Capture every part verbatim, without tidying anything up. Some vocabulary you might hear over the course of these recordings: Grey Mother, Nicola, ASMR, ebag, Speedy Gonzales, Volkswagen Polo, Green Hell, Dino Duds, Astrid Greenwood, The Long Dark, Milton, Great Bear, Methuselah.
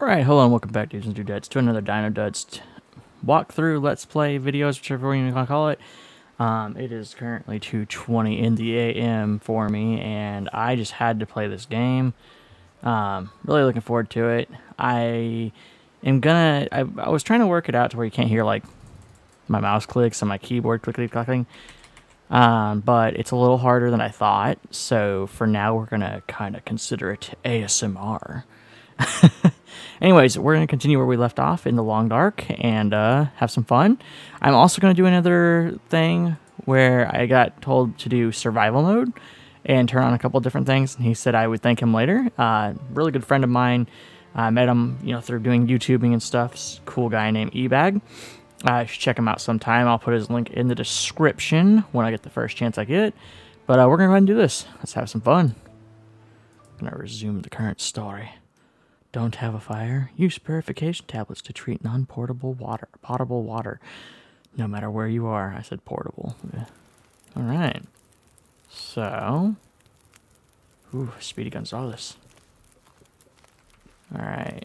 Alright, hello and welcome back, dudes and dudettes, to another Dino Duds walkthrough, let's play videos, whichever you want to call it. Um, it is currently two twenty in the A M for me, and I just had to play this game. Um, really looking forward to it. I am gonna... I, I was trying to work it out to where you can't hear, like, my mouse clicks and my keyboard clickety-clacking. Um, but it's a little harder than I thought, so for now we're gonna kind of consider it A S M R. Anyways, we're going to continue where we left off in The Long Dark and uh, have some fun. I'm also going to do another thing where I got told to do survival mode and turn on a couple different things. And he said I would thank him later. Uh, really good friend of mine. I met him, you know, through doing YouTubing and stuff. Cool guy named ebag. I uh, should check him out sometime. I'll put his link in the description when I get the first chance I get. But uh, we're going to go ahead and do this. Let's have some fun. I'm going to resume the current story. Don't have a fire? Use purification tablets to treat non-portable water, potable water, no matter where you are. I said portable. Yeah. All right. So, ooh, Speedy Gonzales. All right.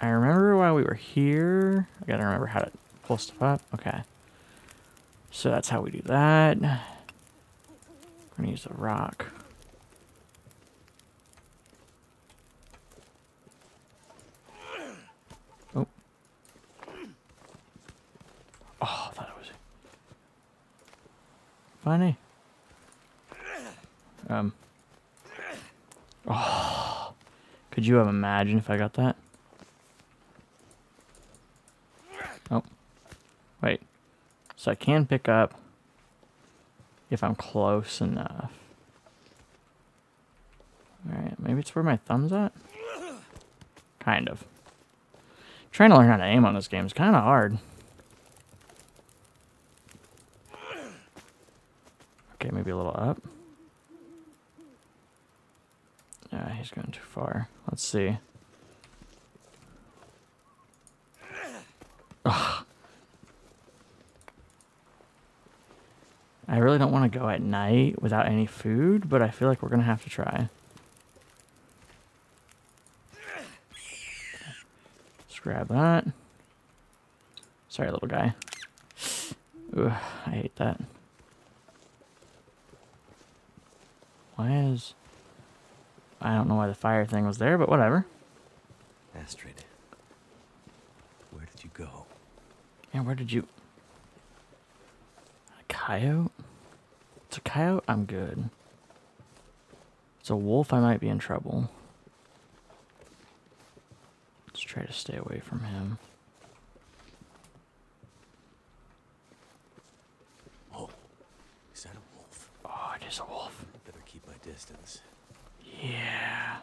I remember why we were here. I gotta remember how to pull stuff up. Okay. So that's how we do that. I'm gonna use the rock. Oh, I thought it was funny. Um. Oh, could you have imagined if I got that? Oh, wait. So I can pick up if I'm close enough. All right, maybe it's where my thumb's at. Kind of. Trying to learn how to aim on this game is kind of hard. Okay, maybe a little up. Ah, he's going too far. Let's see. Ugh. I really don't want to go at night without any food, but I feel like we're going to have to try. Let's grab that. Sorry, little guy. Ugh, I hate that. Why is... I don't know why the fire thing was there, but whatever. Astrid, where did you go? Yeah, where did you... A coyote? It's a coyote? I'm good. It's a wolf, I might be in trouble. Let's try to stay away from him. Oh, is that a wolf? Oh, it is a wolf. Keep my distance. Yeah.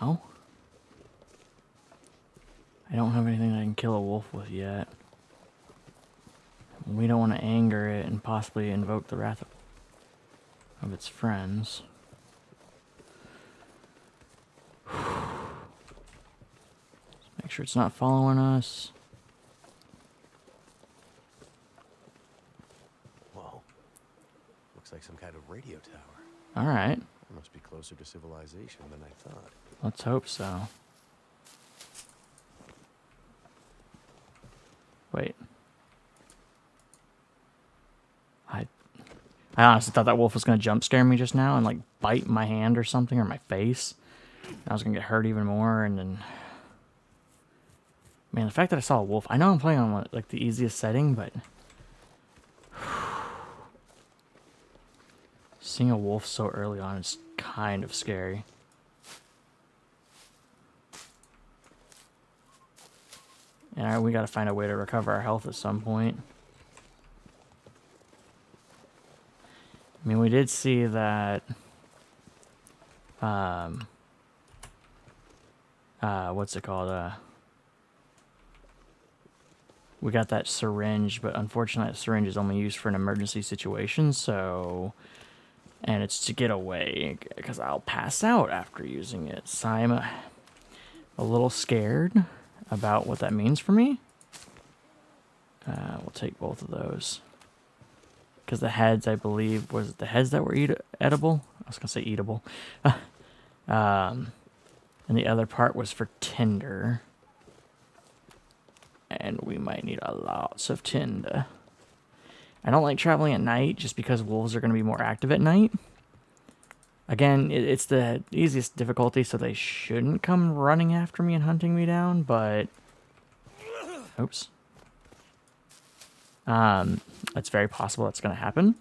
Ow. I don't have anything that I can kill a wolf with yet. We don't want to anger it and possibly invoke the wrath of, of its friends. Let's make sure it's not following us. Like some kind of radio tower. All right. It must be closer to civilization than I thought. Let's hope so. Wait. I, I honestly thought that wolf was going to jump scare me just now and like bite my hand or something or my face. I was going to get hurt even more and then... Man, the fact that I saw a wolf... I know I'm playing on like the easiest setting, but... Seeing a wolf so early on is kind of scary. And all right, we gotta find a way to recover our health at some point. I mean, we did see that... Um... Uh, what's it called? Uh... We got that syringe, but unfortunately that syringe is only used for an emergency situation, so... And it's to get away, because I'll pass out after using it. So I'm a, a little scared about what that means for me. Uh, we'll take both of those. Because the heads, I believe, was it the heads that were eat edible? I was gonna say eatable. um, and the other part was for tinder. And we might need a lot of tinder. I don't like traveling at night just because wolves are going to be more active at night. Again, it, it's the easiest difficulty, so they shouldn't come running after me and hunting me down, but... Oops. Um, it's very possible that's going to happen.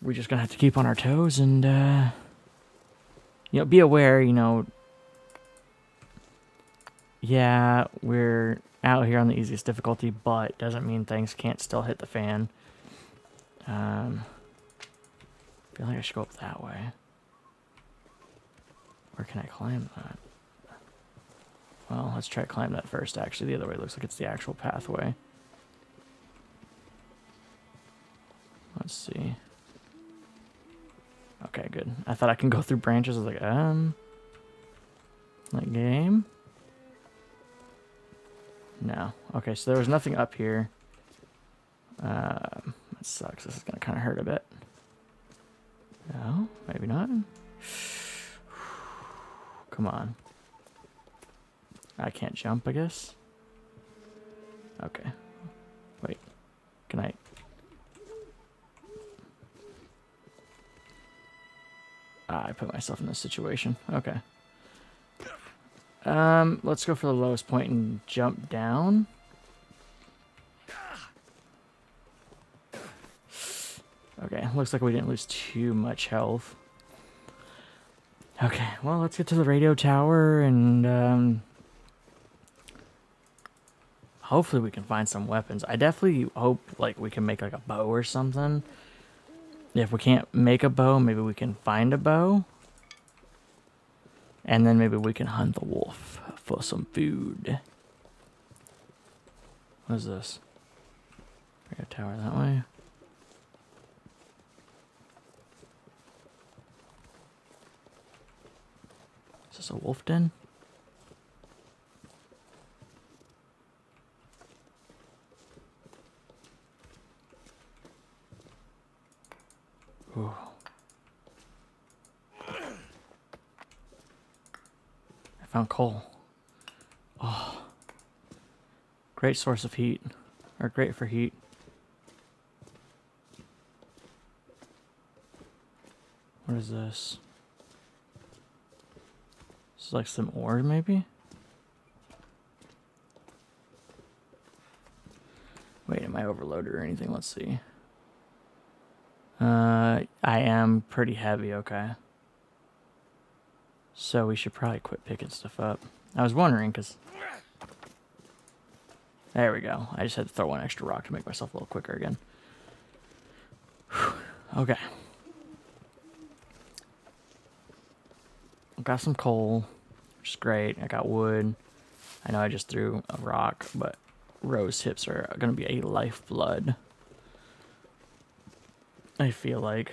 We're just going to have to keep on our toes and, uh... you know, be aware, you know... Yeah, we're... out here on the easiest difficulty, but doesn't mean things can't still hit the fan. Um, I feel like I should go up that way. Where can I climb that? Well, let's try to climb that first, actually. The other way looks like it's the actual pathway. Let's see. Okay, good. I thought I can go through branches. I was like, um... that game... No. Okay, so there was nothing up here. Um, that sucks. This is going to kind of hurt a bit. No, maybe not. Come on. I can't jump, I guess. Okay. Wait. Can I... Ah, I put myself in this situation. Okay. Um, let's go for the lowest point and jump down. Okay, looks like we didn't lose too much health. Okay, well, let's get to the radio tower and, um... hopefully we can find some weapons. I definitely hope, like, we can make, like, a bow or something. If we can't make a bow, maybe we can find a bow. And then maybe we can hunt the wolf for some food. What is this? We got a tower that way. Is this a wolf den? Ooh. Found coal. Oh, great source of heat, or great for heat. What is this? This is like some ore, maybe? Wait, am I overloaded or anything? Let's see. Uh, I am pretty heavy, okay. So we should probably quit picking stuff up. I was wondering, because... There we go. I just had to throw one extra rock to make myself a little quicker again. Whew. Okay. I got some coal, which is great. I got wood. I know I just threw a rock, but rose hips are going to be a lifeblood. I feel like...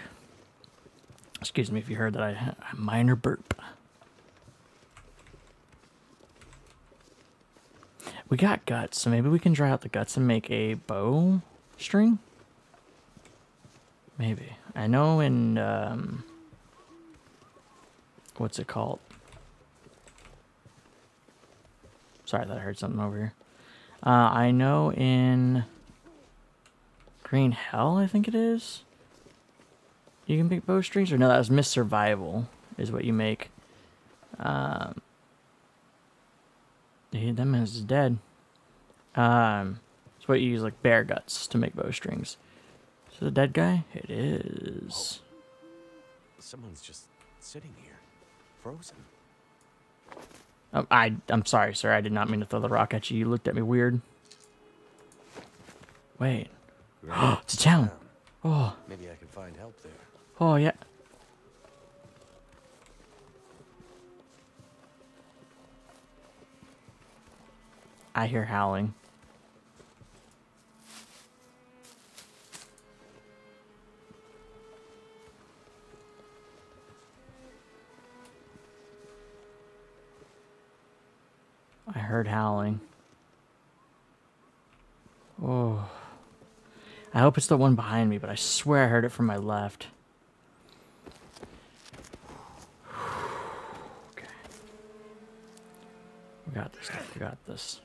Excuse me if you heard that I had a minor burp. We got guts, so maybe we can dry out the guts and make a bow string? Maybe. I know in, um... what's it called? Sorry that I heard something over here. Uh, I know in... Green Hell, I think it is? You can make bow strings? Or no, that was Miss Survival, is what you make. Um... Dude, that man's is dead. Um, it's what you use, like, bear guts to make bowstrings. Is it a dead guy? It is. Oh, someone's just sitting here, frozen. Um, I, I'm sorry, sir. I did not mean to throw the rock at you. You looked at me weird. Wait. Oh, it's a town. Oh. Maybe I can find help there. Oh, yeah. I hear howling. I heard howling. Oh. I hope it's the one behind me, but I swear I heard it from my left. We got this. We got this.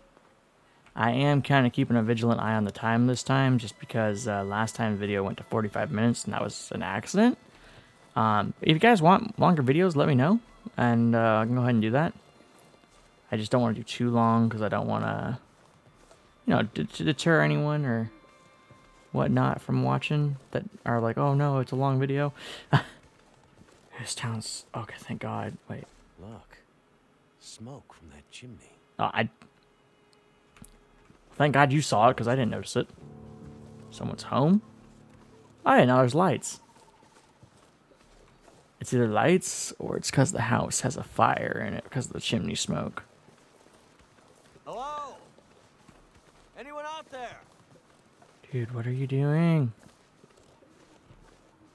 I am kind of keeping a vigilant eye on the time this time, just because uh, last time the video went to forty-five minutes, and that was an accident. Um, if you guys want longer videos, let me know, and uh, I can go ahead and do that. I just don't want to do too long, because I don't want to, you know, d to deter anyone or whatnot from watching that are like, oh no, it's a long video. This town's... okay, thank God. Wait. Look. Smoke from that chimney. Oh, I... thank God you saw it, because I didn't notice it. Someone's home? I didn't know there's lights. It's either lights, or it's because the house has a fire in it because of the chimney smoke. Hello? Anyone out there? Dude, what are you doing?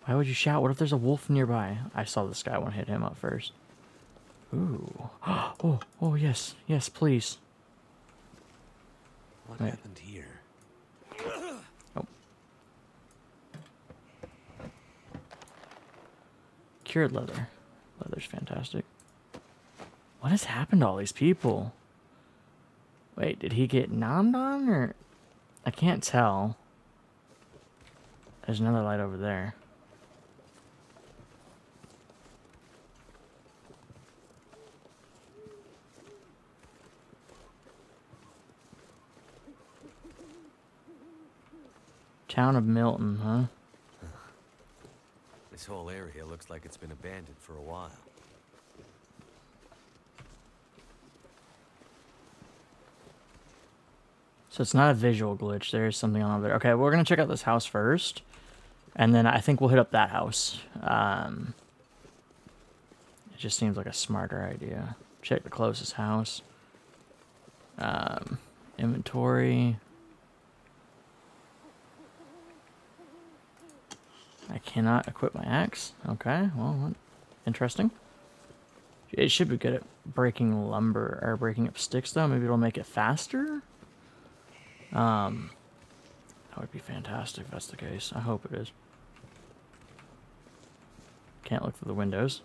Why would you shout? What if there's a wolf nearby? I saw this guy. I want to hit him up first. Ooh. Oh, oh, yes. Yes, please. What Wait. happened here? Oh. Cured leather. Leather's fantastic. What has happened to all these people? Wait, did he get nommed on, or... I can't tell. There's another light over there. Town of Milton, huh? This whole area looks like it's been abandoned for a while. So it's not a visual glitch. There is something on there. Okay, we're gonna check out this house first, and then I think we'll hit up that house. Um, it just seems like a smarter idea. Check the closest house. Um, inventory. I cannot equip my axe. Okay, well, interesting. It should be good at breaking lumber, or breaking up sticks, though. Maybe it'll make it faster? Um, that would be fantastic if that's the case. I hope it is. Can't look through the windows.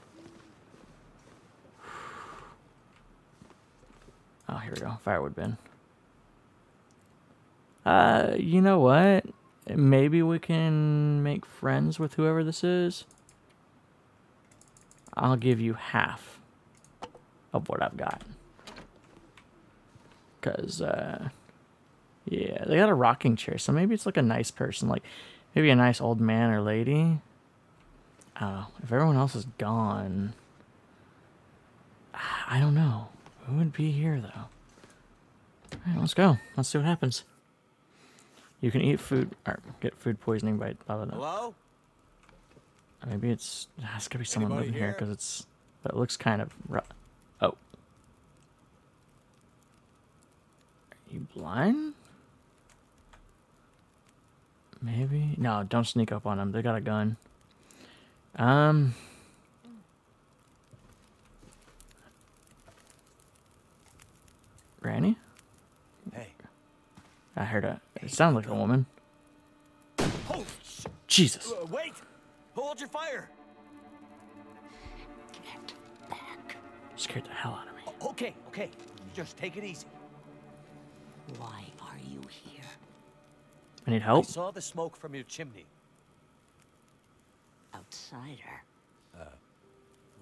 Oh, here we go. Firewood bin. Uh, you know what? Maybe we can make friends with whoever this is. I'll give you half of what I've got. Because, uh, yeah, they got a rocking chair. So maybe it's like a nice person, like maybe a nice old man or lady. I don't know. If everyone else is gone, I don't know. Who would be here, though? All right, let's go. Let's see what happens. You can eat food, or get food poisoning by blah, blah, blah. Hello? Maybe it's, has got to be someone Anybody living here, because it's, but it looks kind of rough. Oh. Are you blind? Maybe? No, don't sneak up on them. They got a gun. Um. Granny? Hey. I heard a... it sounded like a woman. Holy shit. Jesus. Uh, wait! Hold your fire! Get back. Scared the hell out of me. O okay, okay. Just take it easy. Why are you here? I need help. I saw the smoke from your chimney. Outsider. Uh,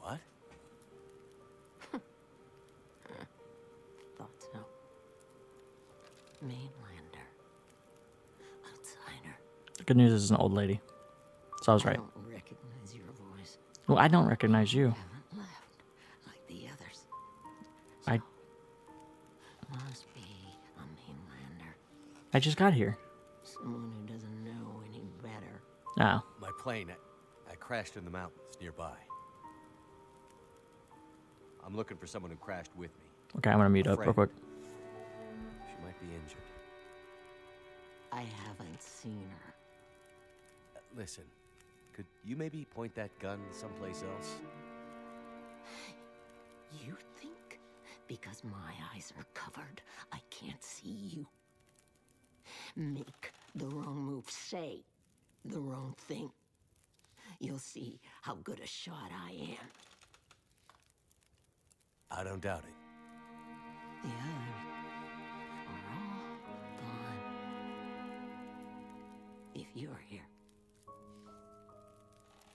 what? Thought so. Mainly. Good news is, it's an old lady, so I was right. I don't recognize your voice. Well, I don't recognize you. Haven't left like the others. So I must be a mainlander. I just got here. Someone who doesn't know any better. Oh. My plane, I, I crashed in the mountains nearby. I'm looking for someone who crashed with me. Okay, I'm gonna meet up real quick. She might be injured. I haven't seen her. Listen, could you maybe point that gun someplace else? You think because my eyes are covered, I can't see you? Make the wrong move, say the wrong thing. You'll see how good a shot I am. I don't doubt it. the others are all gone. If you're here,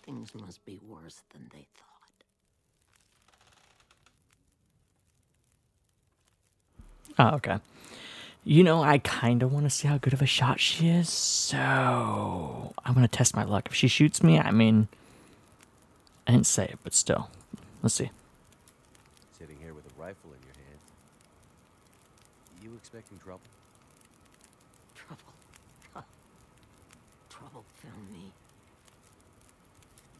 things must be worse than they thought. Oh, okay. You know, I kind of want to see how good of a shot she is, so I'm going to test my luck. If she shoots me, I mean, I didn't say it, but still. Let's see. Sitting here with a rifle in your hand. You expecting trouble? Trouble? Huh. Trouble found me.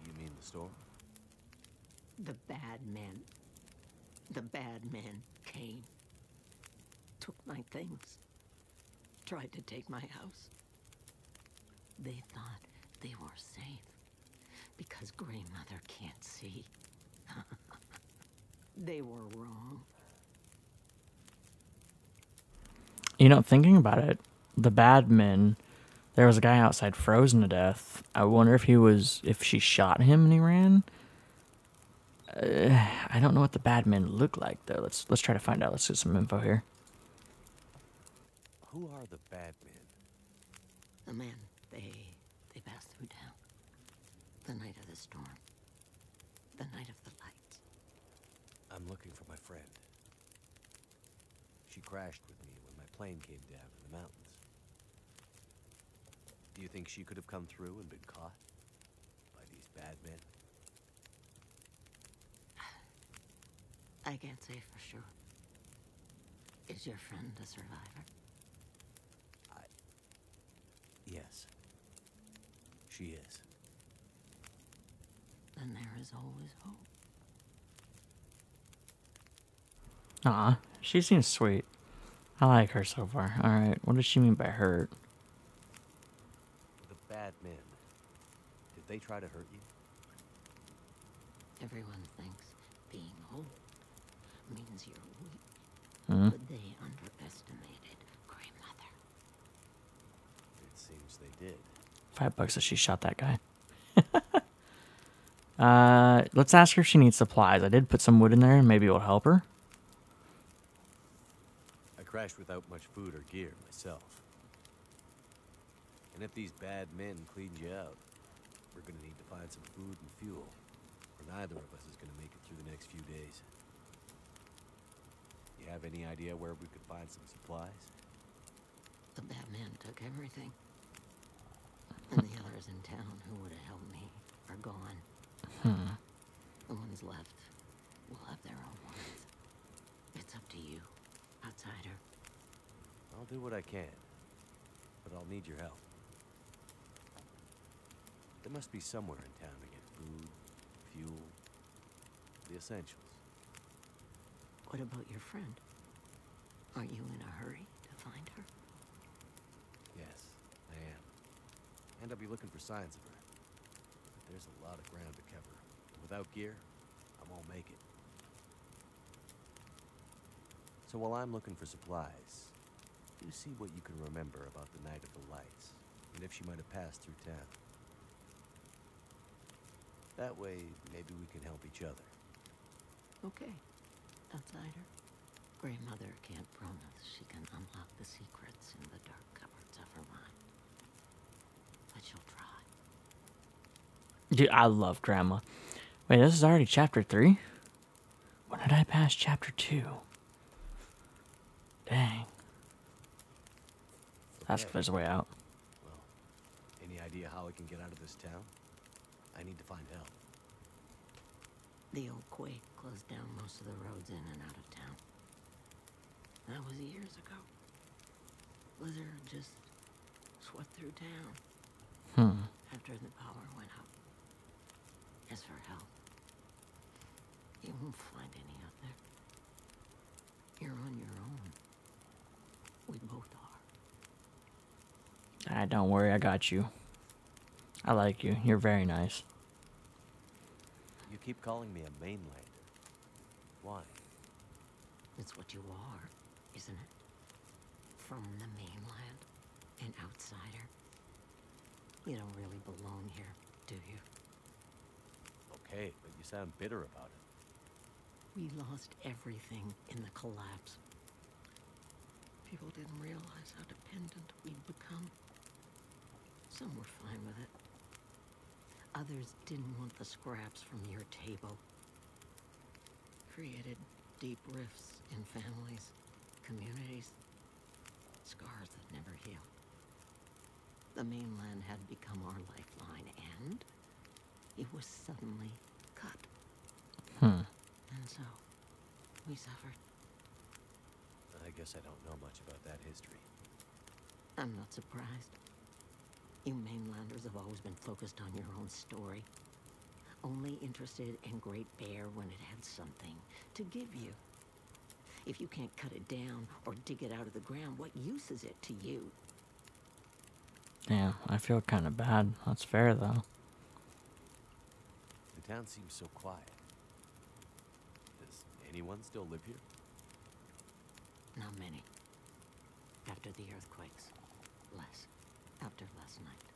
You mean the storm? The bad men. The bad men came. Took my things. Tried to take my house. They thought they were safe because Grey Mother can't see. They were wrong. You know, thinking about it, the bad men, there was a guy outside frozen to death. I wonder if he was, if she shot him and he ran. Uh, I don't know what the bad men look like though. Let's let's try to find out. Let's get some info here. Who are the bad men? The men, they, they passed through town. The night of the storm. The night of the lights. I'm looking for my friend. She crashed with me when my plane came down in the mountains. Do you think she could have come through and been caught by these bad men? I can't say for sure. Is your friend a survivor? Yes, she is. Then there is always hope. Aw, she seems sweet. I like her so far. Alright, what does she mean by hurt? The bad men. Did they try to hurt you? Everyone thinks being whole means you're weak. Mm-hmm. But they underestimated Grey Mother. Seems they did. Five bucks that she shot that guy. uh, let's ask her if she needs supplies. I did put some wood in there, and maybe it'll help her. I crashed without much food or gear myself. And if these bad men cleaned you out, we're gonna need to find some food and fuel, or neither of us is gonna make it through the next few days. You have any idea where we could find some supplies? The bad men took everything. And the others in town who would have helped me are gone. Hmm. The ones left will have their own ones. It's up to you, outsider. I'll do what I can, but I'll need your help. There must be somewhere in town to get food, fuel, the essentials. What about your friend? Are you in a hurry to find her? Yes, I am. And I'll be looking for signs of her. But there's a lot of ground to cover. Without gear, I won't make it. So while I'm looking for supplies, do see what you can remember about the night of the lights, and if she might have passed through town. That way, maybe we can help each other. Okay, outsider. Grey Mother can't promise she can unlock the secrets in the dark cupboards of her mind. But she'll try. Dude, I love Grandma. Wait, this is already chapter three? When did I pass chapter two? Dang. That's okay. There's a way out. Well, any idea how I can get out of this town? I need to find help. The old quake closed down most of the roads in and out of town. That was years ago. Blizzard just swept through town. Hmm. After the power went out. As for help, you won't find any out there. You're on your own. We both are. Alright, don't worry, I got you. I like you. You're very nice. You keep calling me a mainlander. Why? It's what you are. Isn't it? From the mainland, an outsider. You don't really belong here, do you? Okay, but you sound bitter about it. We lost everything in the collapse. People didn't realize how dependent we'd become. Some were fine with it. Others didn't want the scraps from your table. Created deep rifts in families, communities, scars that never heal. The mainland had become our lifeline, and it was suddenly cut. Hmm. And so, we suffered. I guess I don't know much about that history. I'm not surprised. You mainlanders have always been focused on your own story. Only interested in Great Bear when it had something to give you. If you can't cut it down or dig it out of the ground, what use is it to you? Yeah, I feel kind of bad. That's fair, though. The town seems so quiet. Does anyone still live here? Not many. After the earthquakes, less. After last night,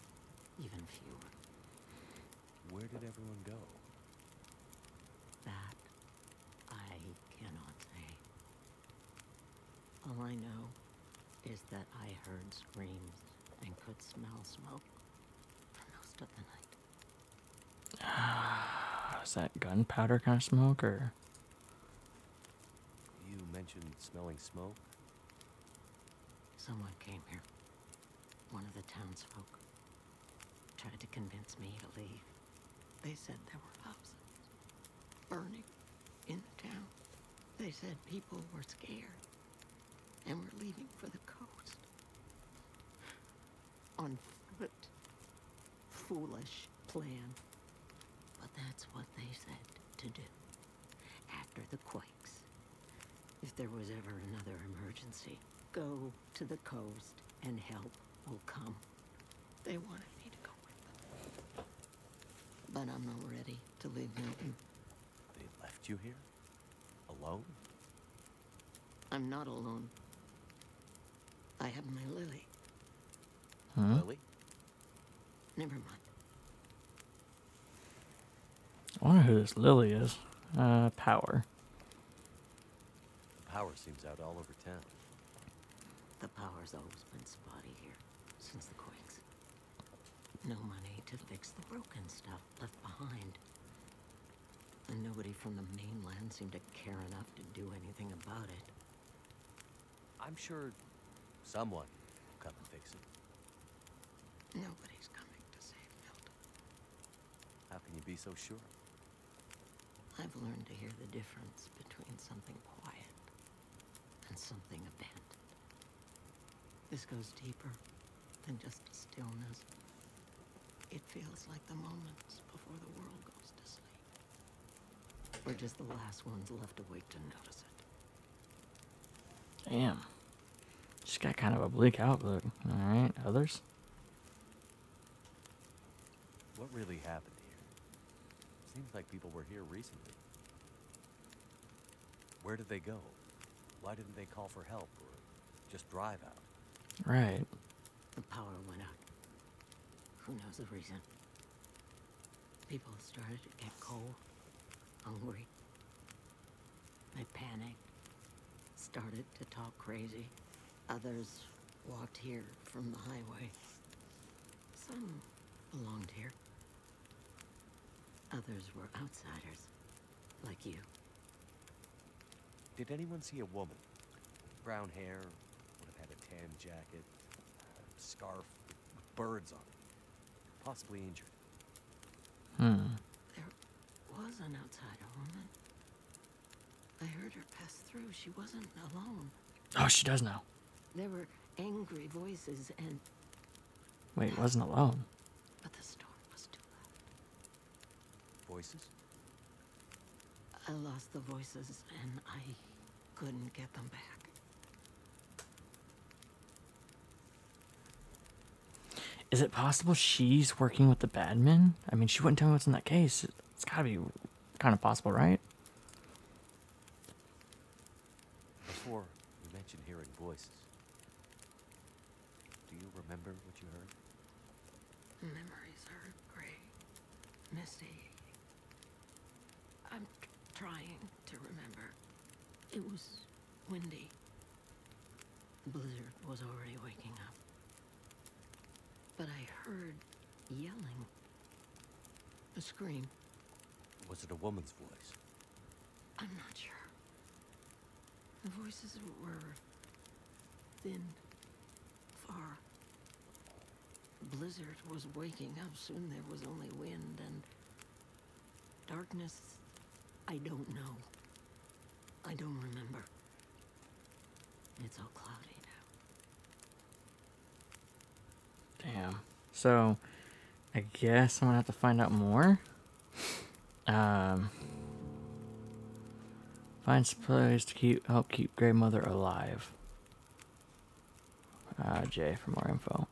even fewer. Where did everyone go? That I cannot say. All I know is that I heard screams and could smell smoke for most of the night. Is that gunpowder kind of smoke, or? You mentioned smelling smoke? Someone came here. One of the townsfolk tried to convince me to leave. They said there were houses burning in the town. They said people were scared and were leaving for the coast. On foot. Foolish plan. But that's what they said to do. After the quakes. If there was ever another emergency, go to the coast and help will come. They wanted me to go with them. But I'm not ready to leave Milton. They left you here? Alone? I'm not alone. I have my Lily. Huh? Lily? Never mind. I wonder who this Lily is. Uh, power. The power seems out all over town. The power's always been spotty here. Since the quakes. No money to fix the broken stuff left behind. And nobody from the mainland seemed to care enough to do anything about it. I'm sure someone will come and fix it. Nobody's coming to save Milton. How can you be so sure? I've learned to hear the difference between something quiet and something abandoned. This goes deeper. And just stillness. It feels like the moments before the world goes to sleep. We're just the last ones left awake to notice it. Damn. She's got kind of a bleak outlook. Alright, others? What really happened here? Seems like people were here recently. Where did they go? Why didn't they call for help or just drive out? Right. The power went out. Who knows the reason? People started to get cold, hungry. They panicked, started to talk crazy. Others walked here from the highway. Some belonged here. Others were outsiders, like you. Did anyone see a woman? Brown hair, would have had a tan jacket. Scarf with birds on it, possibly injured. Hmm. There was an outsider woman. I heard her pass through. She wasn't alone. Oh, she does know. There were angry voices and. Wait, wasn't alone. But the storm was too loud. Voices? I lost the voices and I couldn't get them back. Is it possible she's working with the bad men? I mean, she wouldn't tell me what's in that case. It's gotta be kind of possible, right? Before, you mentioned hearing voices. Do you remember what you heard? Memories are gray, misty. I'm trying to remember. It was windy. The blizzard was already waking up. But I heard yelling. A scream. Was it a woman's voice? I'm not sure. The voices were thin, far. The blizzard was waking up. Soon there was only wind and darkness. I don't know. I don't remember. It's all cloudy now. Damn. So, I guess I'm gonna have to find out more. Um, find supplies to keep help keep Grey Mother alive. Uh, Jay for more info.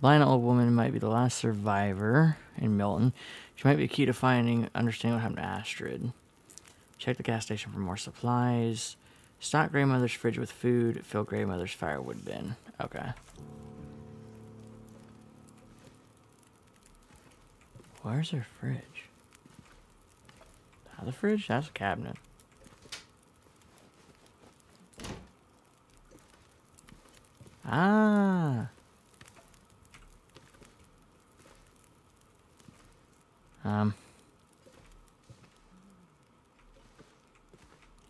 Blind old woman might be the last survivor in Milton. She might be key to finding understanding what happened to Astrid. Check the gas station for more supplies. Stock Grey Mother's fridge with food. Fill Grey Mother's firewood bin. Okay. Where's her fridge? Not the fridge? That's a cabinet. Ah. Um.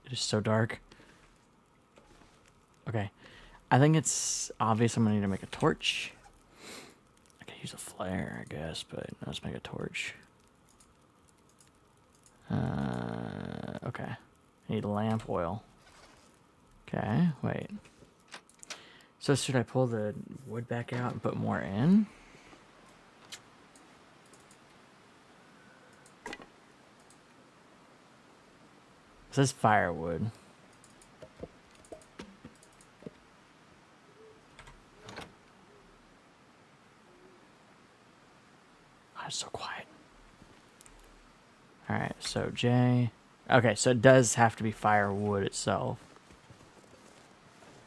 It is so dark. Okay. I think it's obvious I'm going to need to make a torch. I could use a flare, I guess, but let's make a torch. Uh, okay. I need lamp oil. Okay, wait. So should I pull the wood back out and put more in? It says firewood. Oh, it's so quiet. Alright, so Jay. Okay, so it does have to be firewood itself.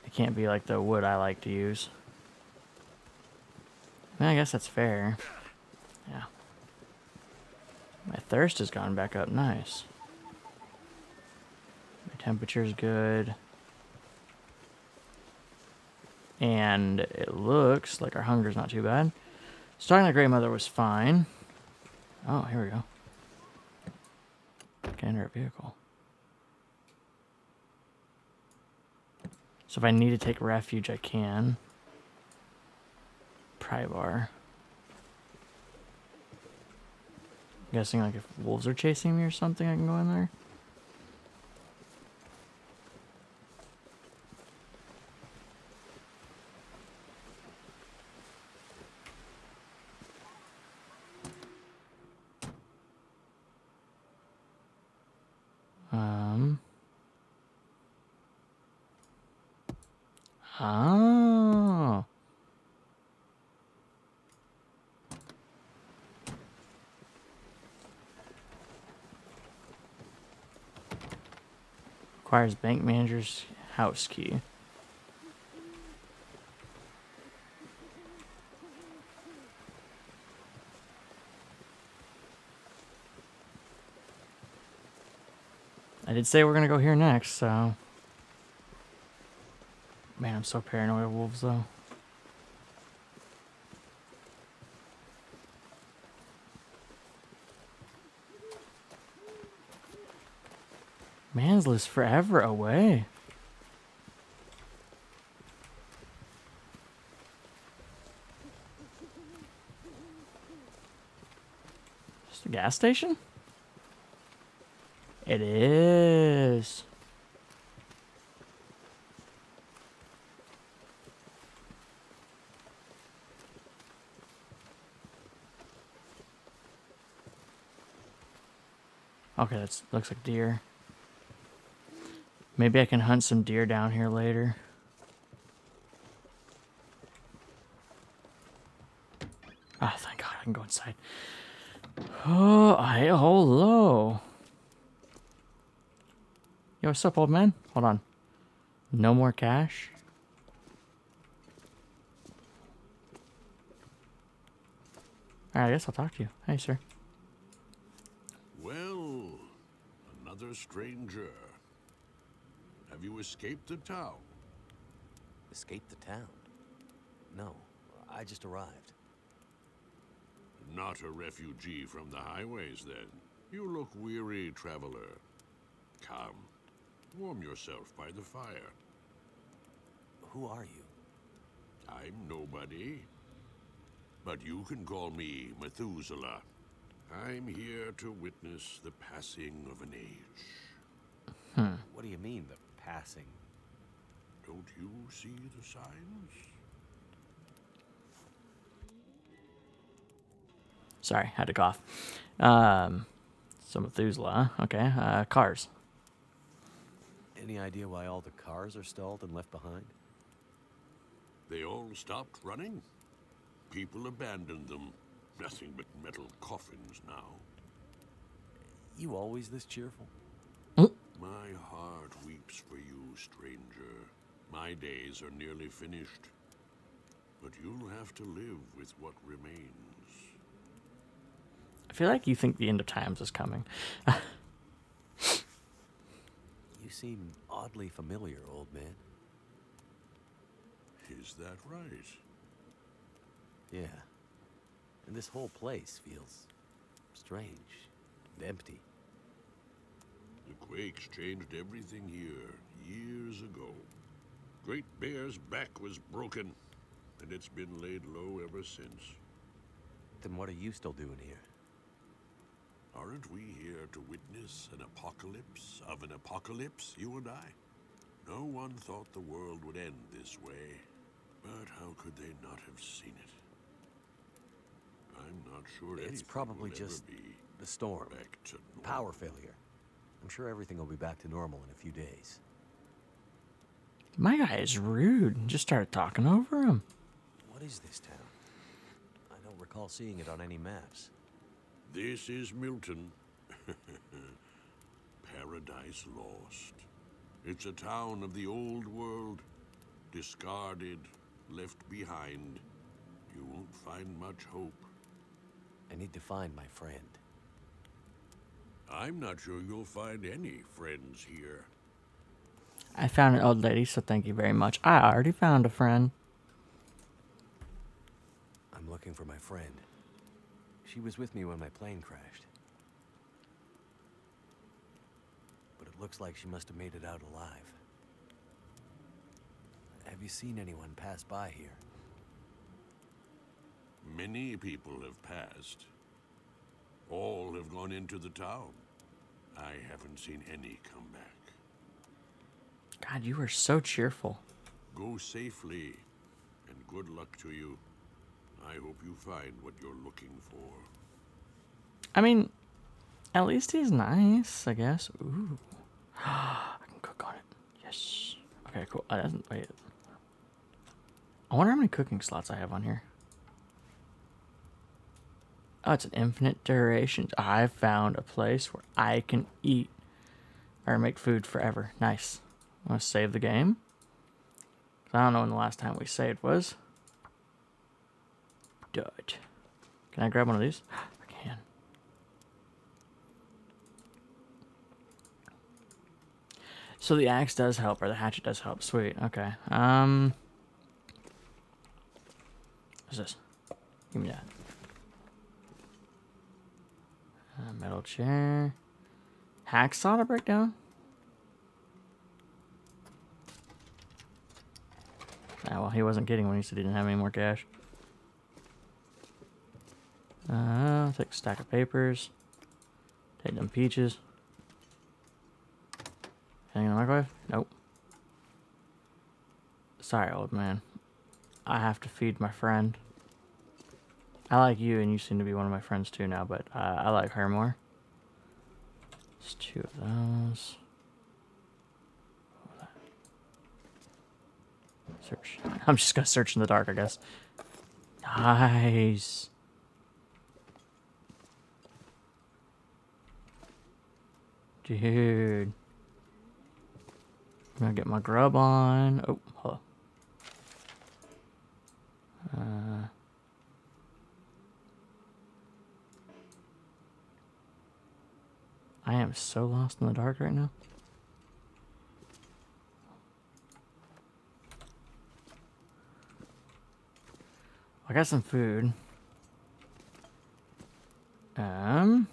It can't be like the wood I like to use. I mean, I guess that's fair. Yeah. My thirst has gone back up. Nice. Temperature's good. And it looks like our hunger's not too bad. Starting the Grey Mother was fine. Oh, here we go. Can enter a vehicle. So if I need to take refuge, I can. Pry bar. I'm guessing like if wolves are chasing me or something, I can go in there. Oh. Requires bank manager's house key. I did say we're gonna go here next, so... Man, I'm so paranoid of wolves, though. Man's forever away. Just a gas station? It is. Okay, that looks like deer. Maybe I can hunt some deer down here later. Ah, oh, thank God, I can go inside. Oh, I, oh, hello. Yo, what's up, old man? Hold on. No more cash? Alright, I guess I'll talk to you. Hey, sir. Stranger, have you escaped the town? Escaped the town? No, I just arrived. Not a refugee from the highways, then. You look weary, traveler. Come, warm yourself by the fire. Who are you? I'm nobody. But you can call me Methuselah. I'm here to witness the passing of an age. Hmm. What do you mean, the passing? Don't you see the signs? Sorry, had to cough. Um, so Methuselah. Okay, uh, cars. Any idea why all the cars are stalled and left behind? They all stopped running. People abandoned them. Nothing but metal coffins now. You always this cheerful? My heart weeps for you, stranger. My days are nearly finished. But you'll have to live with what remains. I feel like you think the end of times is coming. You seem oddly familiar, old man. Is that right? Yeah. And this whole place feels strange and empty. The quakes changed everything here years ago. Great Bear's back was broken, and it's been laid low ever since. Then what are you still doing here? Aren't we here to witness an apocalypse of an apocalypse, you and I? No one thought the world would end this way, but how could they not have seen it? I'm not sure. It's probably just the storm, power failure. I'm sure everything will be back to normal in a few days. My guy is rude and just started talking over him. What is this town? I don't recall seeing it on any maps. This is Milton. Paradise Lost. It's a town of the old world, discarded, left behind. You won't find much hope. I need to find my friend. I'm not sure you'll find any friends here. I found an old lady, so thank you very much. I already found a friend. I'm looking for my friend. She was with me when my plane crashed. But it looks like she must have made it out alive. Have you seen anyone pass by here? Many people have passed. All have gone into the town. I haven't seen any come back. God, you are so cheerful. Go safely, and good luck to you. I hope you find what you're looking for. I mean, at least he's nice, I guess. Ooh. I can cook on it. Yes. Okay, cool. I doesn't wait. I wonder how many cooking slots I have on here. Oh, it's an infinite duration. I found a place where I can eat or make food forever. Nice. I'm gonna save the game. I don't know when the last time we saved was. Dud. Can I grab one of these? I can. So the axe does help, or the hatchet does help. Sweet. Okay. Um. What's this? Give me that. Uh, metal chair. Hacksaw to break down? Ah, well, he wasn't kidding when he said he didn't have any more cash. Uh, take a stack of papers. Take them peaches. Anything in the microwave? Nope. Sorry, old man. I have to feed my friend. I like you, and you seem to be one of my friends too now, but uh, I like her more. Just two of those. Search. I'm just gonna search in the dark, I guess. Nice. Dude. I'm gonna get my grub on. Oh, hello. Uh... I am so lost in the dark right now. I got some food. Um.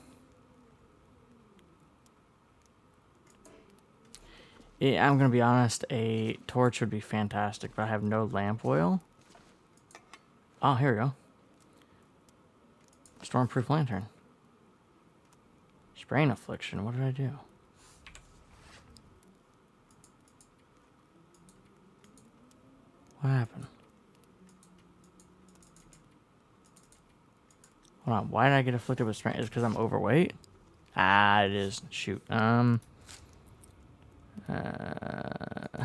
Yeah, I'm gonna be honest, a torch would be fantastic, but I have no lamp oil. Oh, here we go. Stormproof lantern. Sprain affliction, what did I do? What happened? Hold on, why did I get afflicted with strain? Is it because I'm overweight? Ah, it is. Shoot. Um. Uh.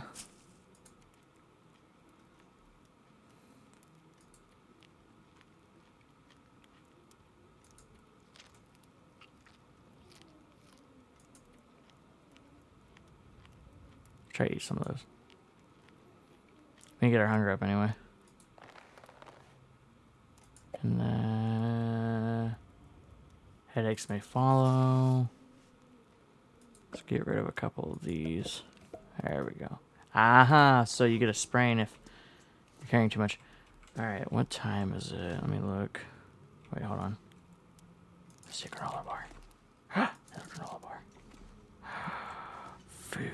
Try to eat some of those. We can get our hunger up anyway. And then... headaches may follow. Let's get rid of a couple of these. There we go. Aha! So you get a sprain if you're carrying too much. Alright, what time is it? Let me look. Wait, hold on. Let's see a granola bar. Another granola bar. Food.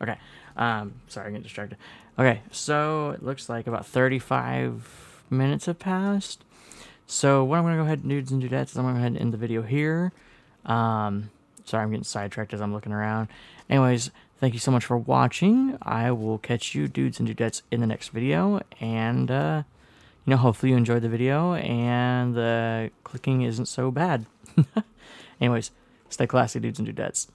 Okay, um, sorry, I'm getting distracted. Okay, so it looks like about thirty-five minutes have passed. So what I'm going to go ahead and do, dudes and dudettes, is I'm going to go ahead and end the video here. Um, sorry, I'm getting sidetracked as I'm looking around. Anyways, thank you so much for watching. I will catch you, dudes and dudettes, in the next video. And, uh, you know, hopefully you enjoyed the video and the clicking isn't so bad. Anyways, stay classy, dudes and dudettes.